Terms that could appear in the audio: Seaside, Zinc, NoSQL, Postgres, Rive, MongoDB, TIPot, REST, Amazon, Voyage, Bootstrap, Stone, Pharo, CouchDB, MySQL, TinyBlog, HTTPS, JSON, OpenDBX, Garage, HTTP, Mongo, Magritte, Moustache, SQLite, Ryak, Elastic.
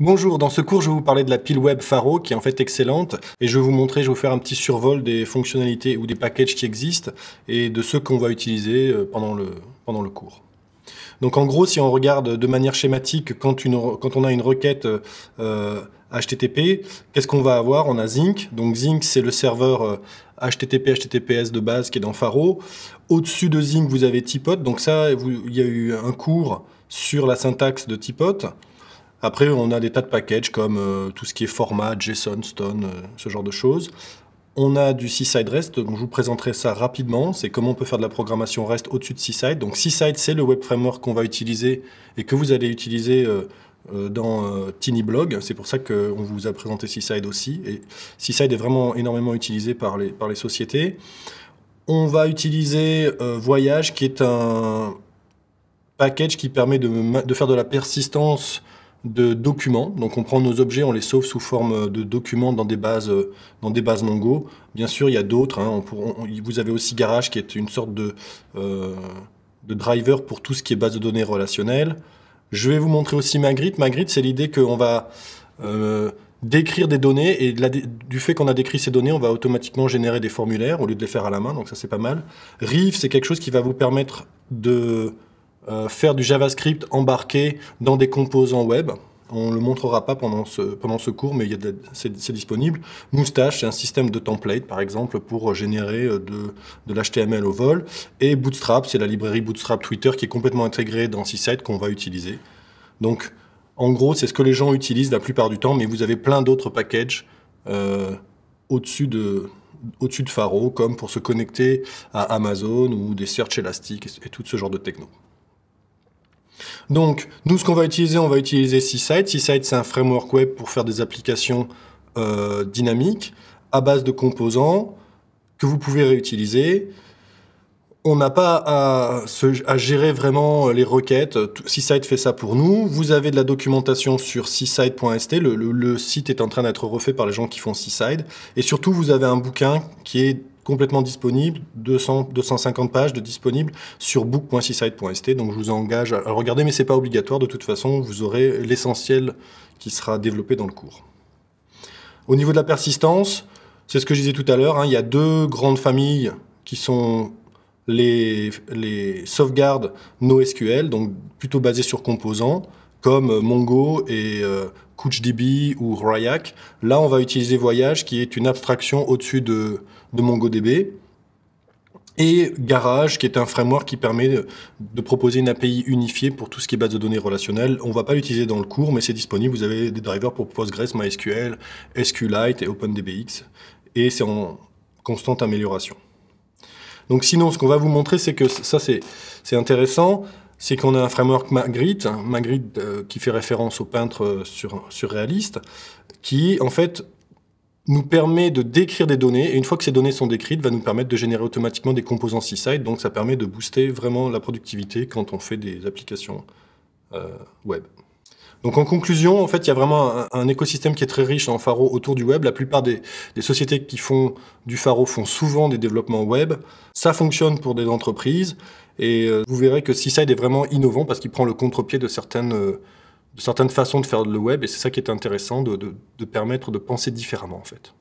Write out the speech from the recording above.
Bonjour, dans ce cours je vais vous parler de la pile web Pharo qui est en fait excellente et je vais vous montrer, je vais vous faire un petit survol des fonctionnalités ou des packages qui existent et de ceux qu'on va utiliser pendant le cours. Donc en gros, si on regarde de manière schématique, quand on a une requête HTTP, qu'est-ce qu'on va avoir? On a Zinc. Donc Zinc, c'est le serveur HTTP, HTTPS de base qui est dans Pharo. Au-dessus de Zinc, vous avez TIPot. Donc ça, il y a eu un cours sur la syntaxe de TIPot. Après, on a des tas de packages comme tout ce qui est format, JSON, Stone, ce genre de choses. On a du Seaside REST, donc je vous présenterai ça rapidement. C'est comment on peut faire de la programmation REST au-dessus de Seaside. Donc Seaside, c'est le web framework qu'on va utiliser et que vous allez utiliser dans TinyBlog. C'est pour ça qu'on vous a présenté Seaside aussi. Et Seaside est vraiment énormément utilisé par les sociétés. On va utiliser Voyage, qui est un package qui permet de faire de la persistance de documents. Donc on prend nos objets, on les sauve sous forme de documents dans des bases Mongo. Bien sûr, il y a d'autres, hein. Vous avez aussi Garage qui est une sorte de driver pour tout ce qui est base de données relationnelle. Je vais vous montrer aussi Magritte. Magritte, c'est l'idée qu'on va décrire des données et du fait qu'on a décrit ces données, on va automatiquement générer des formulaires au lieu de les faire à la main, donc ça c'est pas mal. Rive, c'est quelque chose qui va vous permettre de faire du JavaScript embarqué dans des composants web. On ne le montrera pas pendant ce cours, mais c'est disponible. Moustache, c'est un système de template, par exemple, pour générer de l'HTML au vol. Et Bootstrap, c'est la librairie Bootstrap Twitter qui est complètement intégrée dans Seaside qu'on va utiliser. Donc, en gros, c'est ce que les gens utilisent la plupart du temps, mais vous avez plein d'autres packages au-dessus de Pharo, comme pour se connecter à Amazon ou des search Elastic et tout ce genre de techno. Donc, nous, ce qu'on va utiliser, on va utiliser Seaside. Seaside, c'est un framework web pour faire des applications dynamiques à base de composants que vous pouvez réutiliser. On n'a pas à gérer vraiment les requêtes. Seaside fait ça pour nous. Vous avez de la documentation sur seaside.st. Le site est en train d'être refait par les gens qui font Seaside. Et surtout, vous avez un bouquin qui est complètement disponible, 250 pages de disponible sur book.seaside.st. Donc je vous engage à regarder, mais c'est pas obligatoire. De toute façon, vous aurez l'essentiel qui sera développé dans le cours. Au niveau de la persistance, c'est ce que je disais tout à l'heure, hein, il y a deux grandes familles qui sont les sauvegardes NoSQL, donc plutôt basées sur composants, comme Mongo et CouchDB ou Ryak. Là, on va utiliser Voyage, qui est une abstraction au-dessus de MongoDB. Et Garage, qui est un framework qui permet de proposer une API unifiée pour tout ce qui est base de données relationnelle. On ne va pas l'utiliser dans le cours, mais c'est disponible. Vous avez des drivers pour Postgres, MySQL, SQLite et OpenDBX. Et c'est en constante amélioration. Donc sinon, ce qu'on va vous montrer, c'est que ça, c'est intéressant. C'est qu'on a un framework Magritte, qui fait référence au peintre surréaliste, qui en fait nous permet de décrire des données, et une fois que ces données sont décrites, va nous permettre de générer automatiquement des composants Seaside, donc ça permet de booster vraiment la productivité quand on fait des applications web. Donc en conclusion, en fait, il y a vraiment un écosystème qui est très riche en Pharo autour du web. La plupart des sociétés qui font du Pharo font souvent des développements web. Ça fonctionne pour des entreprises. Et vous verrez que Seaside est vraiment innovant parce qu'il prend le contre-pied de certaines façons de faire le web. Et c'est ça qui est intéressant, de permettre de penser différemment, en fait.